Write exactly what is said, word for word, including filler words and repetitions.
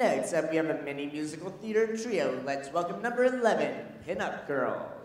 Next up, we have a mini musical theater trio. Let's welcome number eleven, Pin Up Girl.